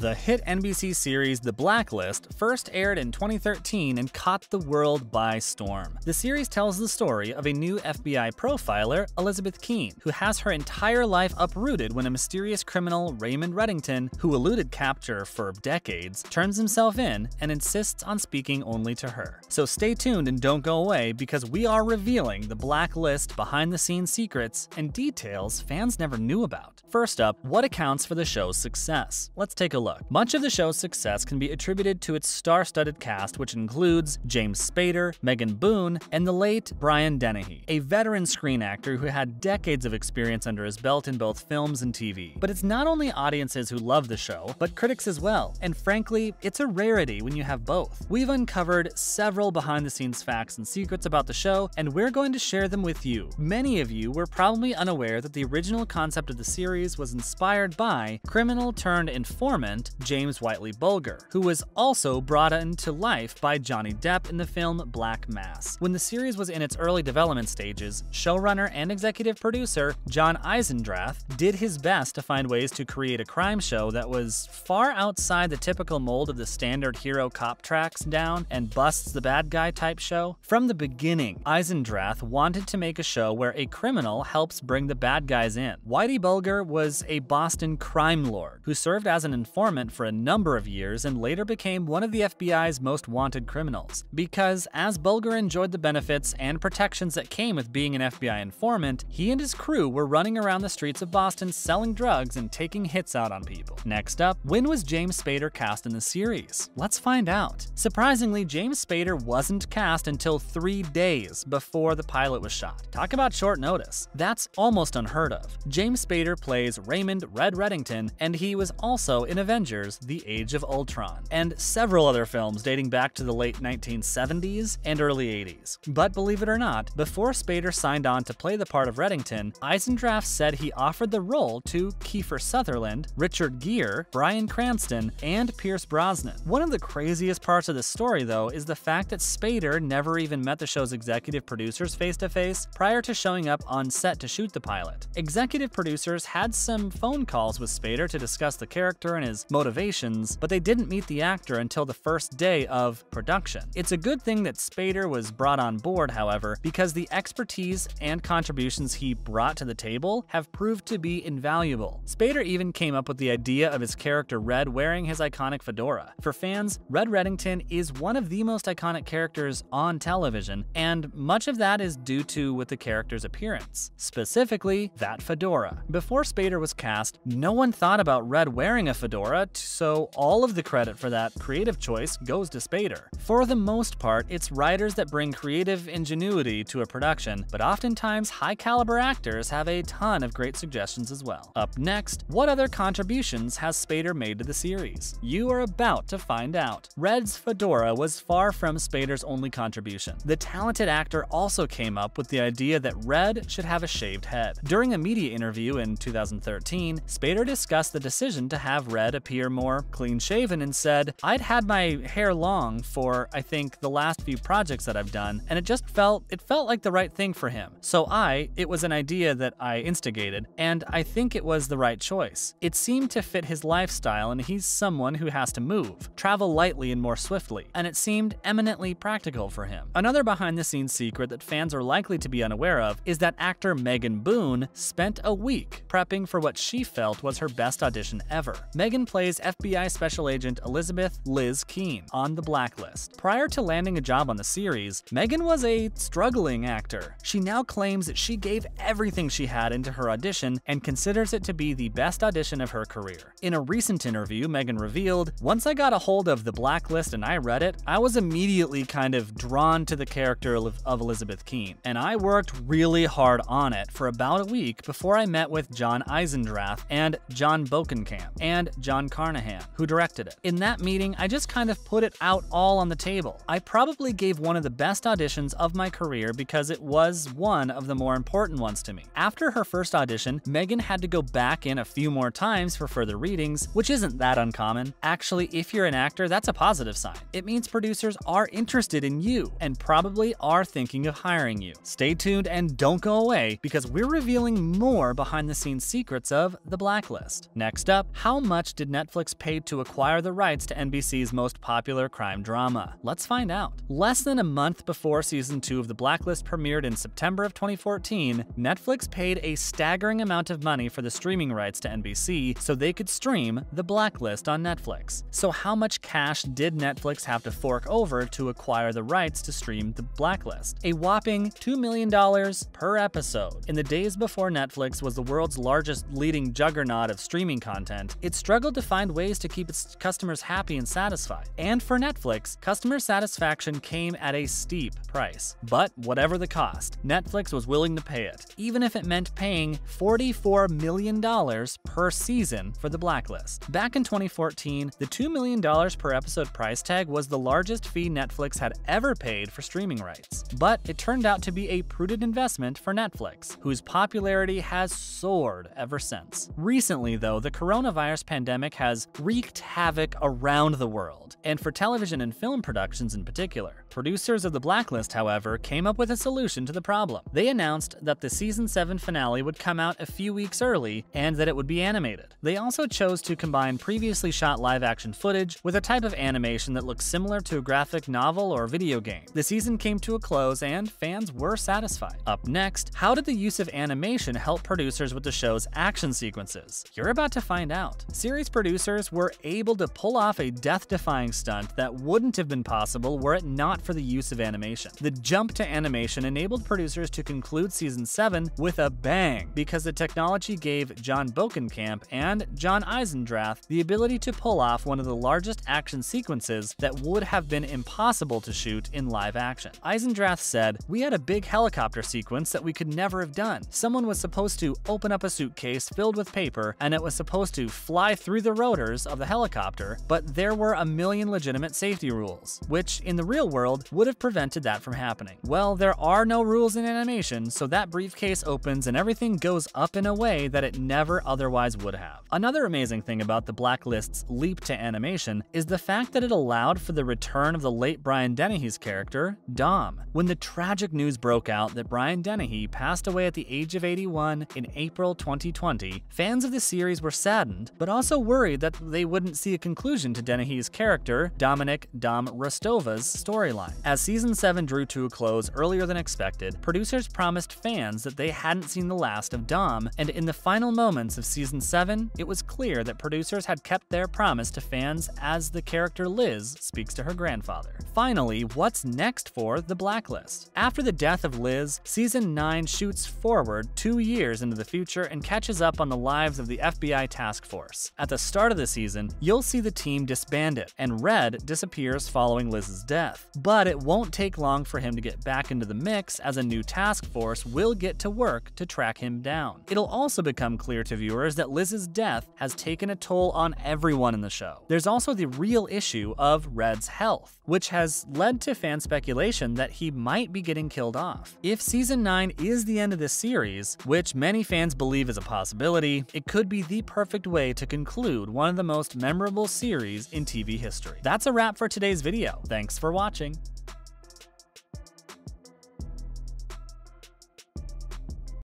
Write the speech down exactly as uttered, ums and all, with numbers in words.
The hit N B C series The Blacklist first aired in twenty thirteen and caught the world by storm. The series tells the story of a new F B I profiler, Elizabeth Keene, who has her entire life uprooted when a mysterious criminal, Raymond Reddington, who eluded capture for decades, turns himself in and insists on speaking only to her. So stay tuned and don't go away, because we are revealing The Blacklist behind-the-scenes secrets and details fans never knew about. First up, what accounts for the show's success? Let's take a look. Much of the show's success can be attributed to its star-studded cast, which includes James Spader, Megan Boone, and the late Brian Dennehy, a veteran screen actor who had decades of experience under his belt in both films and T V. But it's not only audiences who love the show, but critics as well, and frankly, it's a rarity when you have both. We've uncovered several behind-the-scenes facts and secrets about the show, and we're going to share them with you. Many of you were probably unaware that the original concept of the series was inspired by criminal-turned-informant James Whitey Bulger, who was also brought into life by Johnny Depp in the film Black Mass. When the series was in its early development stages, showrunner and executive producer John Eisendrath did his best to find ways to create a crime show that was far outside the typical mold of the standard hero cop tracks down and busts the bad guy type show. From the beginning, Eisendrath wanted to make a show where a criminal helps bring the bad guys in. Whitey Bulger was a Boston crime lord who served as an informant for a number of years and later became one of the F B I's most wanted criminals. Because as Bulger enjoyed the benefits and protections that came with being an F B I informant, he and his crew were running around the streets of Boston selling drugs and taking hits out on people. Next up, when was James Spader cast in the series? Let's find out. Surprisingly, James Spader wasn't cast until three days before the pilot was shot. Talk about short notice. That's almost unheard of. James Spader plays Raymond "Red" Reddington, and he was also in Avengers: The Age of Ultron, and several other films dating back to the late nineteen seventies and early eighties. But believe it or not, before Spader signed on to play the part of Reddington, Eisendrath said he offered the role to Kiefer Sutherland, Richard Gere, Bryan Cranston, and Pierce Brosnan. One of the craziest parts of the story, though, is the fact that Spader never even met the show's executive producers face-to-face prior to showing up on set to shoot the pilot. Executive producers had some phone calls with Spader to discuss the character and his motivations, but they didn't meet the actor until the first day of production. It's a good thing that Spader was brought on board, however, because the expertise and contributions he brought to the table have proved to be invaluable. Spader even came up with the idea of his character Red wearing his iconic fedora. For fans, Red Reddington is one of the most iconic characters on television, and much of that is due to with the character's appearance, specifically that fedora. Before Spader was cast, no one thought about Red wearing a fedora, so all of the credit for that creative choice goes to Spader. For the most part, it's writers that bring creative ingenuity to a production, but oftentimes high-caliber actors have a ton of great suggestions as well. Up next, what other contributions has Spader made to the series? You are about to find out. Red's fedora was far from Spader's only contribution. The talented actor also came up with the idea that Red should have a shaved head. During a media interview in two thousand thirteen, Spader discussed the decision to have Red appear more clean-shaven and said, "I'd had my hair long for, I think, the last few projects that I've done, and it just felt, it felt like the right thing for him. So I, it was an idea that I instigated, and I think it was the right choice. It seemed to fit his lifestyle, and he's someone who has to move, travel lightly and more swiftly, and it seemed eminently practical for him." Another behind-the-scenes secret that fans are likely to be unaware of is that actor Megan Boone spent a week prepping for what she felt was her best audition ever. Megan plays F B I Special Agent Elizabeth "Liz" Keene on The Blacklist. Prior to landing a job on the series, Megan was a struggling actor. She now claims that she gave everything she had into her audition and considers it to be the best audition of her career. In a recent interview, Megan revealed, "Once I got a hold of The Blacklist and I read it, I was immediately kind of drawn to the character of Elizabeth Keene, and I worked really hard on it for about a week before I met with John Eisendrath and John Bokenkamp and John Carnahan, who directed it. In that meeting, I just kind of put it out all on the table. I probably gave one of the best auditions of my career because it was one of the more important ones to me." After her first audition, Megan had to go back in a few more times for further readings, which isn't that uncommon. Actually, if you're an actor, that's a positive sign. It means producers are interested in you and probably are thinking of hiring you. Stay tuned and don't go away, because we're revealing more behind-the-scenes secrets of The Blacklist. Next up, how much did did Netflix pay to acquire the rights to N B C's most popular crime drama? Let's find out. Less than a month before season two of The Blacklist premiered in September of twenty fourteen, Netflix paid a staggering amount of money for the streaming rights to N B C so they could stream The Blacklist on Netflix. So how much cash did Netflix have to fork over to acquire the rights to stream The Blacklist? A whopping two million dollars per episode. In the days before Netflix was the world's largest leading juggernaut of streaming content, it struggled to find ways to keep its customers happy and satisfied. And for Netflix, customer satisfaction came at a steep price. But whatever the cost, Netflix was willing to pay it, even if it meant paying forty-four million dollars per season for The Blacklist. Back in twenty fourteen, the two million dollars per episode price tag was the largest fee Netflix had ever paid for streaming rights. But it turned out to be a prudent investment for Netflix, whose popularity has soared ever since. Recently, though, the coronavirus pandemic has wreaked havoc around the world, and for television and film productions in particular. Producers of The Blacklist, however, came up with a solution to the problem. They announced that the season seven finale would come out a few weeks early and that it would be animated. They also chose to combine previously shot live-action footage with a type of animation that looks similar to a graphic novel or video game. The season came to a close and fans were satisfied. Up next, how did the use of animation help producers with the show's action sequences? You're about to find out. Series producers were able to pull off a death-defying stunt that wouldn't have been possible were it not for the use of animation. The jump to animation enabled producers to conclude season seven with a bang because the technology gave John Bokenkamp and John Eisendrath the ability to pull off one of the largest action sequences that would have been impossible to shoot in live action. Eisendrath said, "We had a big helicopter sequence that we could never have done. Someone was supposed to open up a suitcase filled with paper and it was supposed to fly through the rotors of the helicopter, but there were a million legitimate safety rules, which in the real world would have prevented that from happening. Well, there are no rules in animation, so that briefcase opens and everything goes up in a way that it never otherwise would have." Another amazing thing about The Blacklist's leap to animation is the fact that it allowed for the return of the late Brian Dennehy's character, Dom. When the tragic news broke out that Brian Dennehy passed away at the age of eighty-one in April twenty twenty, fans of the series were saddened, but also worried that they wouldn't see a conclusion to Dennehy's character, Dominic Dom Rostova's storyline. As season seven drew to a close earlier than expected, producers promised fans that they hadn't seen the last of Dom, and in the final moments of season seven, it was clear that producers had kept their promise to fans as the character Liz speaks to her grandfather. Finally, what's next for The Blacklist? After the death of Liz, season nine shoots forward two years into the future and catches up on the lives of the F B I task force. At the start of the season, you'll see the team disbanded, and Red disappears following Liz's death. But it won't take long for him to get back into the mix, as a new task force will get to work to track him down. It'll also become clear to viewers that Liz's death has taken a toll on everyone in the show. There's also the real issue of Red's health, which has led to fan speculation that he might be getting killed off. If season nine is the end of this series, which many fans believe is a possibility, it could be the perfect way to conclude one of the most memorable series in T V history. That's a wrap for today's video. Thanks for watching.